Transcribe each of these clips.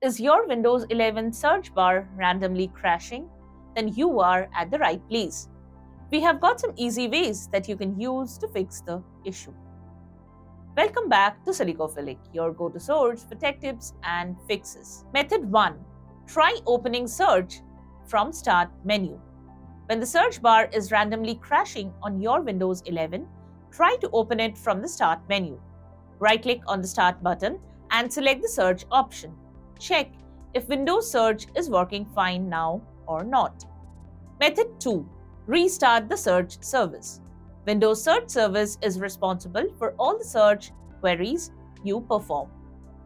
Is your Windows 11 search bar randomly crashing? Then you are at the right place. We have got some easy ways that you can use to fix the issue. Welcome back to Silicophilic, your go-to source for tech tips and fixes. Method 1. Try opening search from start menu. When the search bar is randomly crashing on your Windows 11, try to open it from the start menu. Right-click on the start button and select the search option. Check if Windows search is working fine now or not. Method 2. Restart the search service. Windows search service is responsible for all the search queries you perform.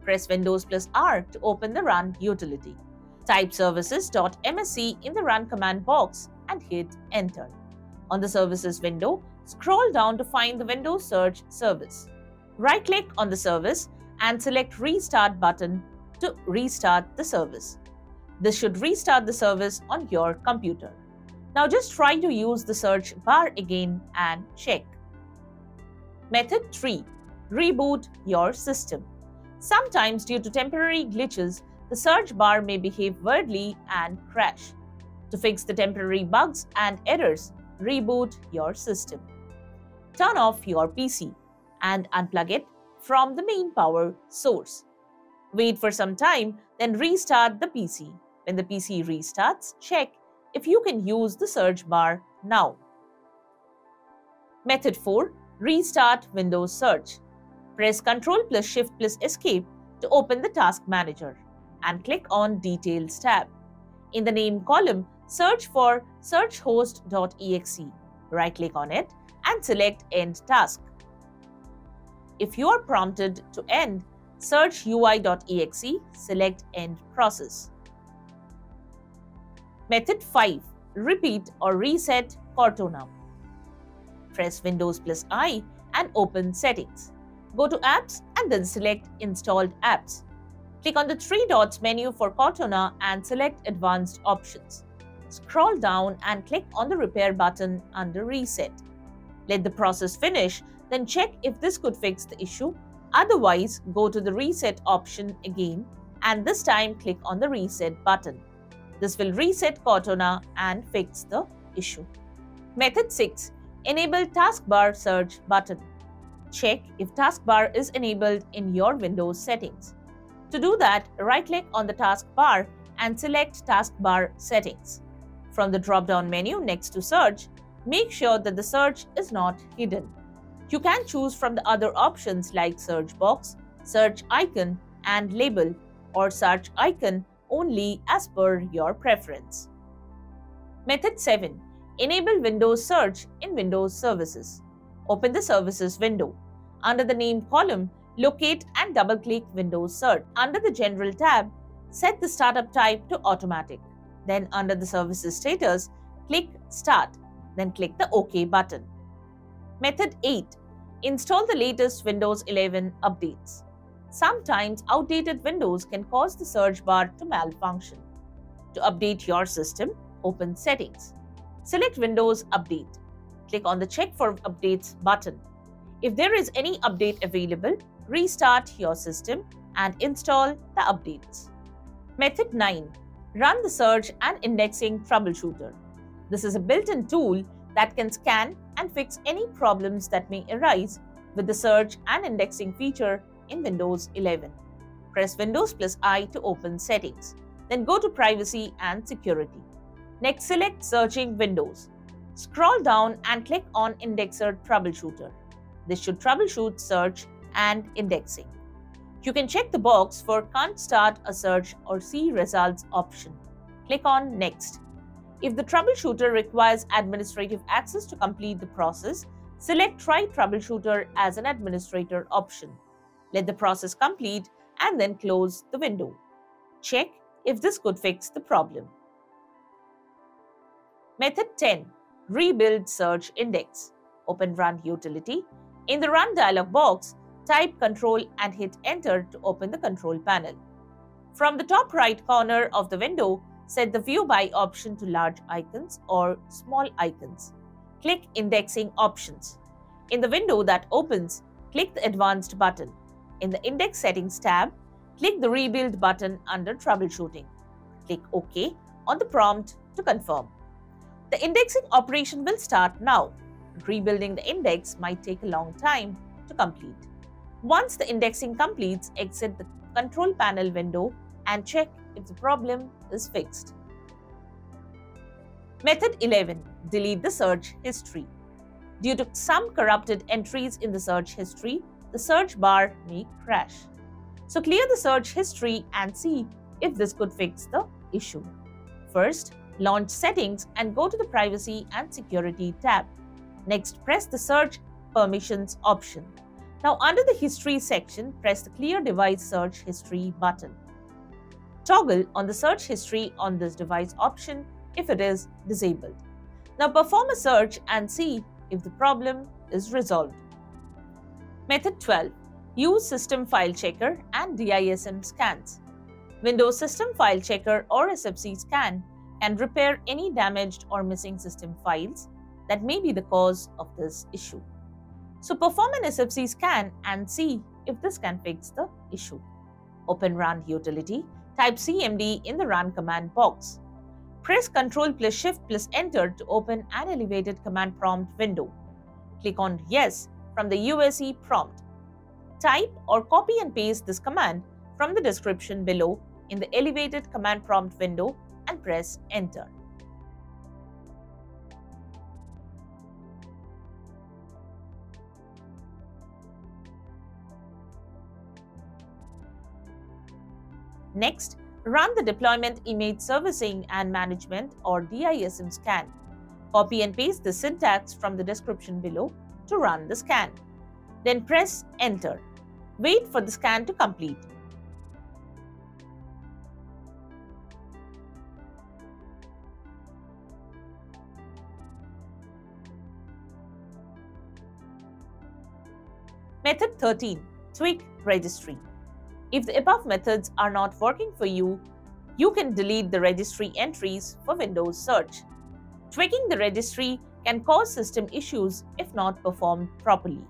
Press Windows+R to open the Run utility. Type services.msc in the Run command box and hit Enter. On the Services window, scroll down to find the Windows search service. Right-click on the service and select Restart button to restart the service. This should restart the service on your computer. Now just try to use the search bar again and check. Method 3. Reboot your system. Sometimes due to temporary glitches, the search bar may behave weirdly and crash. To fix the temporary bugs and errors, reboot your system. Turn off your PC and unplug it from the main power source. Wait for some time, then restart the PC. When the PC restarts, check if you can use the search bar now. Method 4. Restart Windows Search. Press Ctrl+Shift+Escape to open the Task Manager and click on Details tab. In the name column, search for SearchHost.exe. Right-click on it and select End Task. If you are prompted to end Search UI.exe, select End Process. Method 5. Repeat or reset Cortana. Press Windows+I and open Settings. Go to Apps and then select Installed Apps. Click on the three dots menu for Cortana and select Advanced Options. Scroll down and click on the Repair button under Reset. Let the process finish, then check if this could fix the issue. Otherwise, go to the Reset option again and this time click on the Reset button. This will reset Cortana and fix the issue. Method 6. Enable Taskbar Search button. Check if Taskbar is enabled in your Windows settings. To do that, right-click on the taskbar and select Taskbar Settings. From the drop-down menu next to Search, make sure that the search is not hidden. You can choose from the other options like search box, search icon and label, or search icon only as per your preference. Method 7. Enable Windows Search in Windows Services. Open the Services window. Under the name column, locate and double-click Windows Search. Under the General tab, set the startup type to automatic. Then under the Services status, click Start. Then click the OK button. Method 8. Install the latest Windows 11 updates. Sometimes outdated Windows can cause the search bar to malfunction. To update your system, open Settings. Select Windows Update. Click on the Check for Updates button. If there is any update available, restart your system and install the updates. Method 9. Run the Search and Indexing Troubleshooter. This is a built-in tool that can scan and fix any problems that may arise with the search and indexing feature in Windows 11. Press Windows+I to open Settings. Then go to Privacy and Security. Next, select Searching Windows. Scroll down and click on Indexer Troubleshooter. This should troubleshoot search and indexing. You can check the box for Can't Start a Search or See Results option. Click on Next. If the troubleshooter requires administrative access to complete the process, select Try Troubleshooter as an administrator option. Let the process complete and then close the window. Check if this could fix the problem. Method 10. Rebuild Search Index. Open Run utility. In the Run dialog box, type Control and hit Enter to open the control panel. From the top right corner of the window, set the View By option to large icons or small icons. Click Indexing Options. In the window that opens, click the Advanced button. In the Index Settings tab, Click the Rebuild button under Troubleshooting. Click OK on the prompt to confirm. The indexing operation will start now. Rebuilding the index might take a long time to complete. Once the indexing completes, exit the control panel window and check if the problem is fixed. Method 11. Delete the search history. Due to some corrupted entries in the search history, the search bar may crash. So clear the search history and see if this could fix the issue. First, launch Settings and go to the Privacy and Security tab. Next, press the Search Permissions option. Now, under the History section, press the Clear Device Search History button. Toggle on the Search History on this device option if it is disabled. Now, perform a search and see if the problem is resolved. Method 12. Use System File Checker and DISM scans. Windows System File Checker or SFC scan can repair any damaged or missing system files that may be the cause of this issue. So perform an SFC scan and see if this can fix the issue. Open Run utility, type CMD in the Run command box. Press Ctrl plus Shift plus Enter to open an elevated command prompt window. Click on Yes from the USE prompt. Type or copy and paste this command from the description below in the elevated command prompt window and press Enter. Next, run the Deployment Image Servicing and Management or DISM scan. Copy and paste the syntax from the description below to run the scan. Then press Enter. Wait for the scan to complete. Method 13. Tweak Registry. If the above methods are not working for you, you can delete the registry entries for Windows search. Tweaking the registry can cause system issues if not performed properly.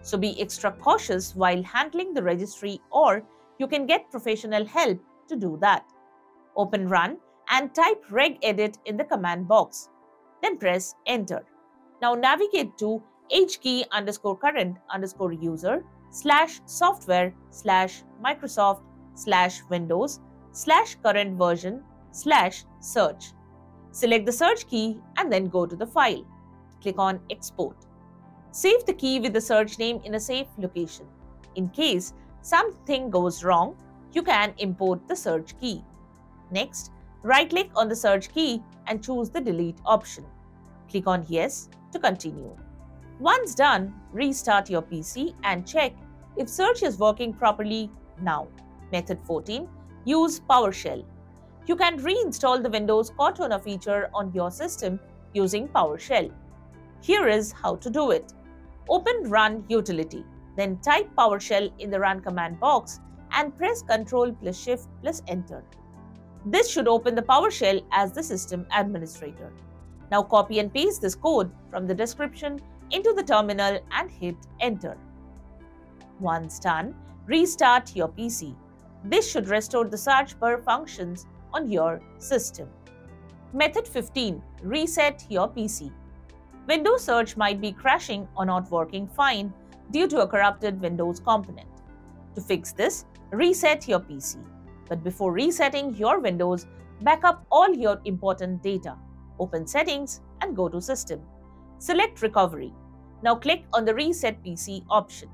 So be extra cautious while handling the registry, or you can get professional help to do that. Open Run and type regedit in the command box. Then press Enter. Now navigate to hkey_current_user/software/microsoft/windows/current version/search. Select the search key and then go to the file. Click on Export. Save the key with the search name in a safe location. In case something goes wrong, you can import the search key. Next, right-click on the search key and choose the Delete option. Click on Yes to continue. Once done, restart your PC and check if search is working properly now. Method 14. Use PowerShell. You can reinstall the Windows Cortana feature on your system using PowerShell. Here is how to do it. Open Run utility, then type PowerShell in the Run command box and press Ctrl plus Shift plus Enter. This should open the PowerShell as the system administrator. Now copy and paste this code from the description into the terminal and hit Enter. Once done, restart your PC. This should restore the search bar functions on your system. Method 15. Reset your PC. Windows search might be crashing or not working fine due to a corrupted Windows component. To fix this, reset your PC. But before resetting your Windows, back up all your important data. Open Settings and go to System. Select Recovery. Now click on the Reset PC option.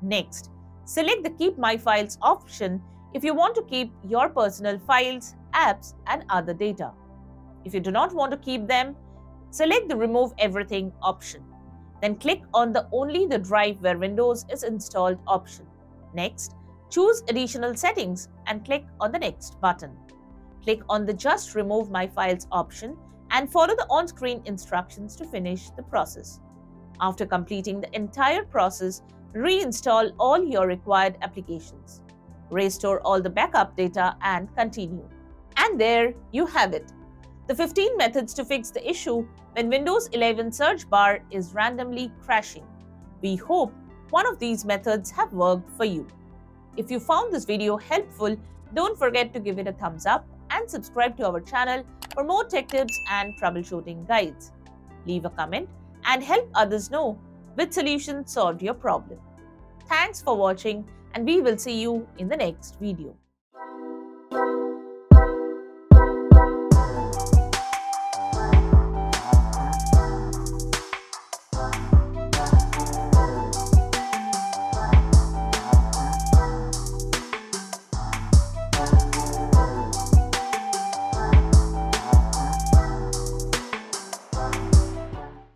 Next, select the Keep My Files option if you want to keep your personal files, apps, and other data. If you do not want to keep them, select the Remove Everything option. Then click on the Only the drive where Windows is installed option. Next, choose Additional Settings and click on the Next button. Click on the Just Remove My Files option and follow the on-screen instructions to finish the process. After completing the entire process, reinstall all your required applications. Restore all the backup data and continue. And there you have it. The 15 methods to fix the issue when Windows 11 search bar is randomly crashing. We hope one of these methods have worked for you. If you found this video helpful, don't forget to give it a thumbs up and subscribe to our channel for more tech tips and troubleshooting guides. Leave a comment and help others know which solution solved your problem. Thanks for watching, and we will see you in the next video.